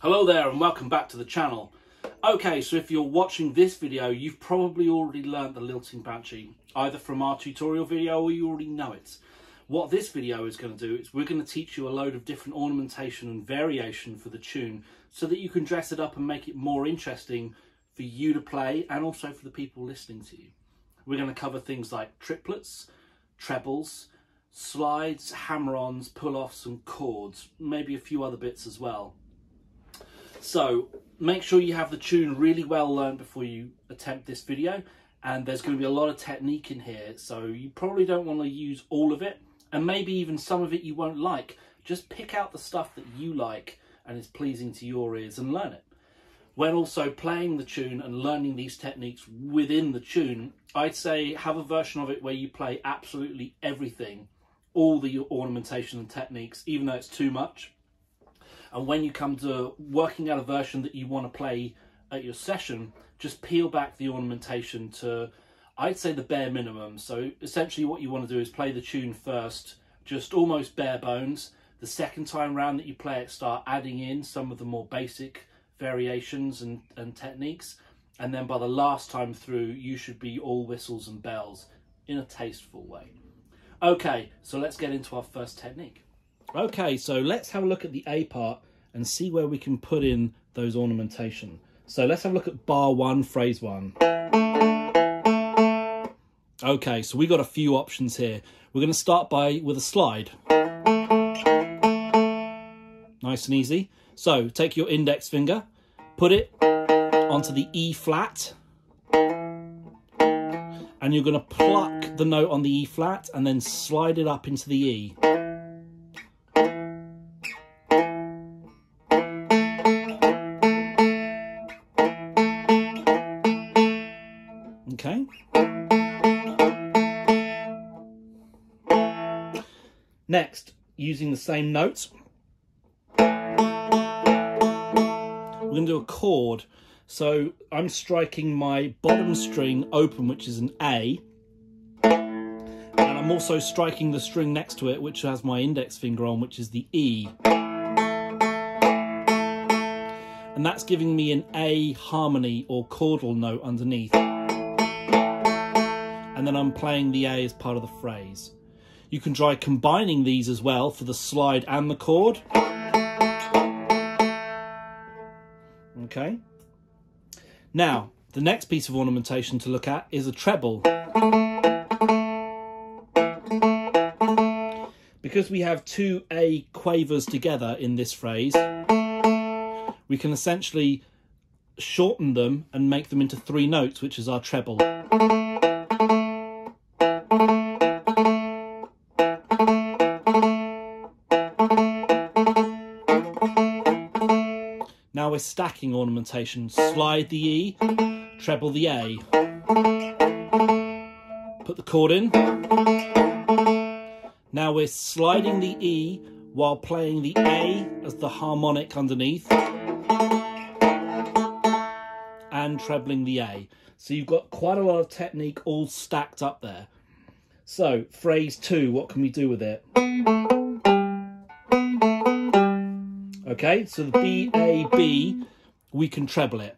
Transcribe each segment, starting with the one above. Hello there and welcome back to the channel. Okay, so if you're watching this video, you've probably already learned the Lilting Banshee, either from our tutorial video or you already know it. What this video is going to do is we're going to teach you a load of different ornamentation and variation for the tune so that you can dress it up and make it more interesting for you to play and also for the people listening to you. We're going to cover things like triplets, trebles, slides, hammer-ons, pull-offs and chords, maybe a few other bits as well. So make sure you have the tune really well learned before you attempt this video, and there's going to be a lot of technique in here, so you probably don't want to use all of it, and maybe even some of it you won't like. Just pick out the stuff that you like and is pleasing to your ears and learn it. When also playing the tune and learning these techniques within the tune, I'd say have a version of it where you play absolutely everything, all the ornamentation and techniques, even though it's too much. And when you come to working out a version that you want to play at your session, just peel back the ornamentation to, I'd say, the bare minimum. So essentially what you want to do is play the tune first, just almost bare bones. The second time round that you play it, start adding in some of the more basic variations and techniques. And then by the last time through, you should be all whistles and bells in a tasteful way. Okay, so let's get into our first technique. Okay, so let's have a look at the A part and see where we can put in those ornamentation. So let's have a look at bar one, phrase one. Okay, so we got a few options here. We're going to start with a slide. Nice and easy. So take your index finger, put it onto the E flat, and you're going to pluck the note on the E flat and then slide it up into the E. Okay. Next, using the same notes, we're going to do a chord. So I'm striking my bottom string open, which is an A, and I'm also striking the string next to it, which has my index finger on, which is the E. And that's giving me an A harmony or chordal note underneath. And then I'm playing the A as part of the phrase. You can try combining these as well for the slide and the chord. Okay. Now, the next piece of ornamentation to look at is a treble. Because we have two A quavers together in this phrase, we can essentially shorten them and make them into three notes, which is our treble. Now we're stacking ornamentation. Slide the E, treble the A. Put the chord in. Now we're sliding the E while playing the A as the harmonic underneath. And trebling the A. So you've got quite a lot of technique all stacked up there. So, phrase two, what can we do with it? Okay, so the B, A, B, we can treble it.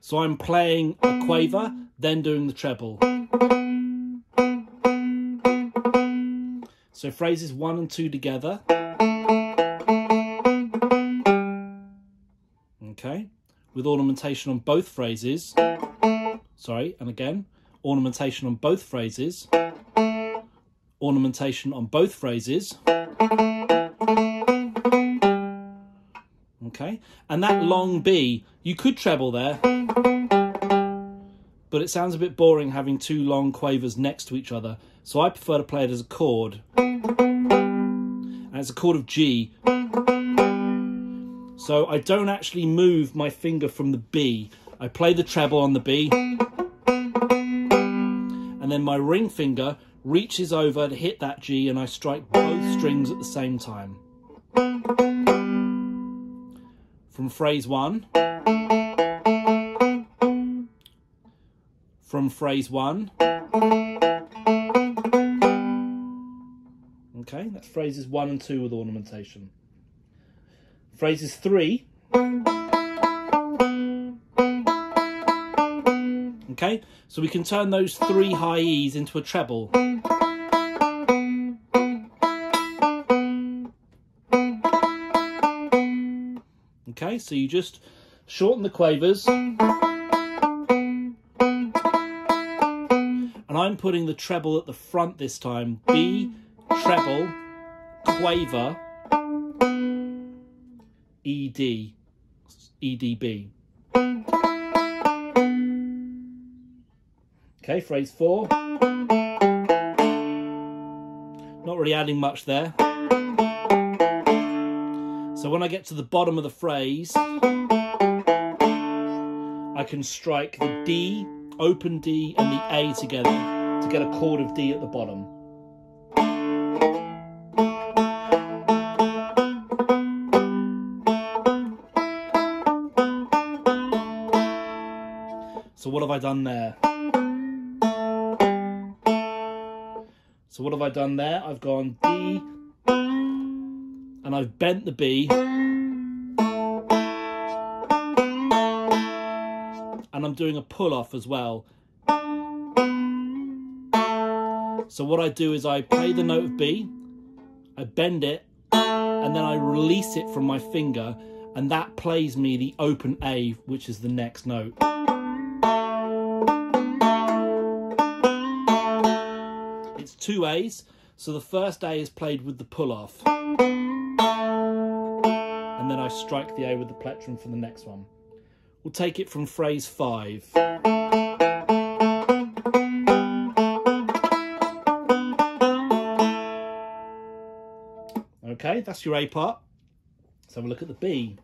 So I'm playing a quaver, then doing the treble. So phrases one and two together. Okay, with ornamentation on both phrases. Sorry, and again, ornamentation on both phrases. Ornamentation on both phrases. Okay, and that long B, you could treble there, but it sounds a bit boring having two long quavers next to each other, so I prefer to play it as a chord. And it's a chord of G. So I don't actually move my finger from the B. I play the treble on the B, and then my ring finger reaches over to hit that G, and I strike both strings at the same time. From phrase one. From phrase one. Okay, that's phrases 1 and 2 with ornamentation. Phrases 3. Okay, so we can turn those 3 high E's into a treble. Okay, so you just shorten the quavers. And I'm putting the treble at the front this time. B, treble, quaver, E, D, E, D, B. Okay, phrase 4. Not really adding much there. So when I get to the bottom of the phrase, I can strike the D, open D, and the A together to get a chord of D at the bottom. So what have I done there? So what have I done there? I've gone D, and I've bent the B, and I'm doing a pull-off as well. So what I do is I play the note of B, I bend it, and then I release it from my finger, and that plays me the open A, which is the next note. It's 2 A's, so the first A is played with the pull-off. And then I strike the A with the plectrum for the next one. We'll take it from phrase 5. Okay, that's your A part. Let's have a look at the B.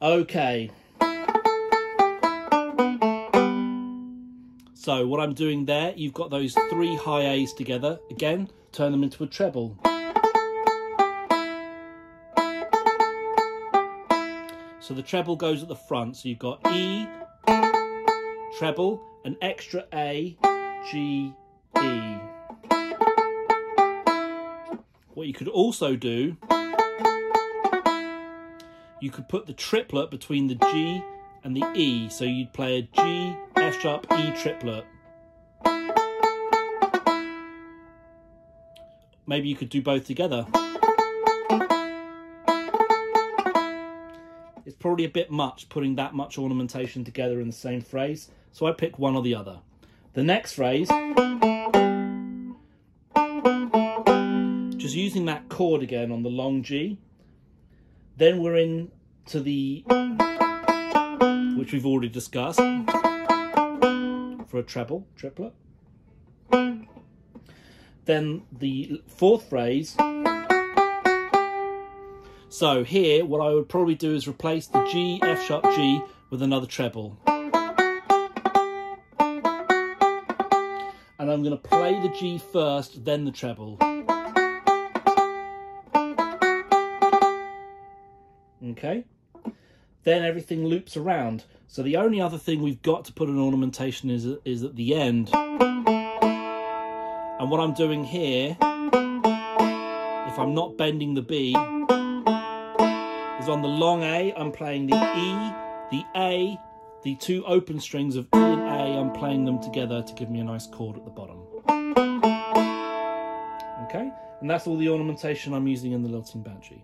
Okay. So what I'm doing there, you've got those 3 high A's together. Again, turn them into a treble. So the treble goes at the front. So you've got E, treble, an extra A, G, E. What you could also do, you could put the triplet between the G and the E. So you'd play a G, F sharp, E triplet. Maybe you could do both together. It's probably a bit much putting that much ornamentation together in the same phrase, so I pick one or the other. The next phrase, just using that chord again on the long G. Then we're in to the, which we've already discussed, for a treble, triplet. Then the 4th phrase. So here, what I would probably do is replace the G, F sharp, G with another treble. And I'm going to play the G first, then the treble. Okay. Then everything loops around. So the only other thing we've got to put an ornamentation is at the end. And what I'm doing here, if I'm not bending the B, on the long A, I'm playing the E, the A, the 2 open strings of E and A, I'm playing them together to give me a nice chord at the bottom. Okay, and that's all the ornamentation I'm using in the Lilting Banshee.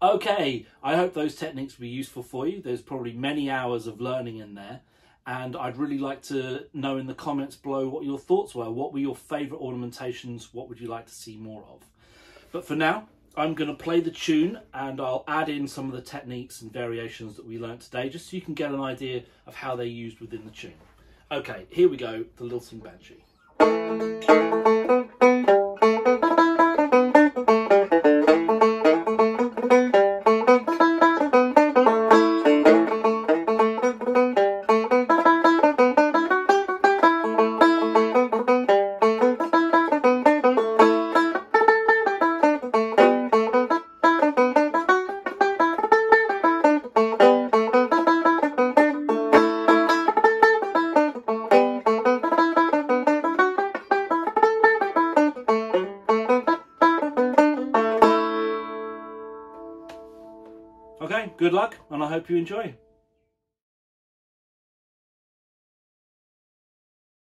Okay, I hope those techniques were useful for you. There's probably many hours of learning in there, and I'd really like to know in the comments below what your thoughts were. What were your favourite ornamentations? What would you like to see more of? But for now, I'm going to play the tune and I'll add in some of the techniques and variations that we learnt today, just so you can get an idea of how they're used within the tune. Okay, here we go, the Lilting Banshee. Okay, good luck, and I hope you enjoy.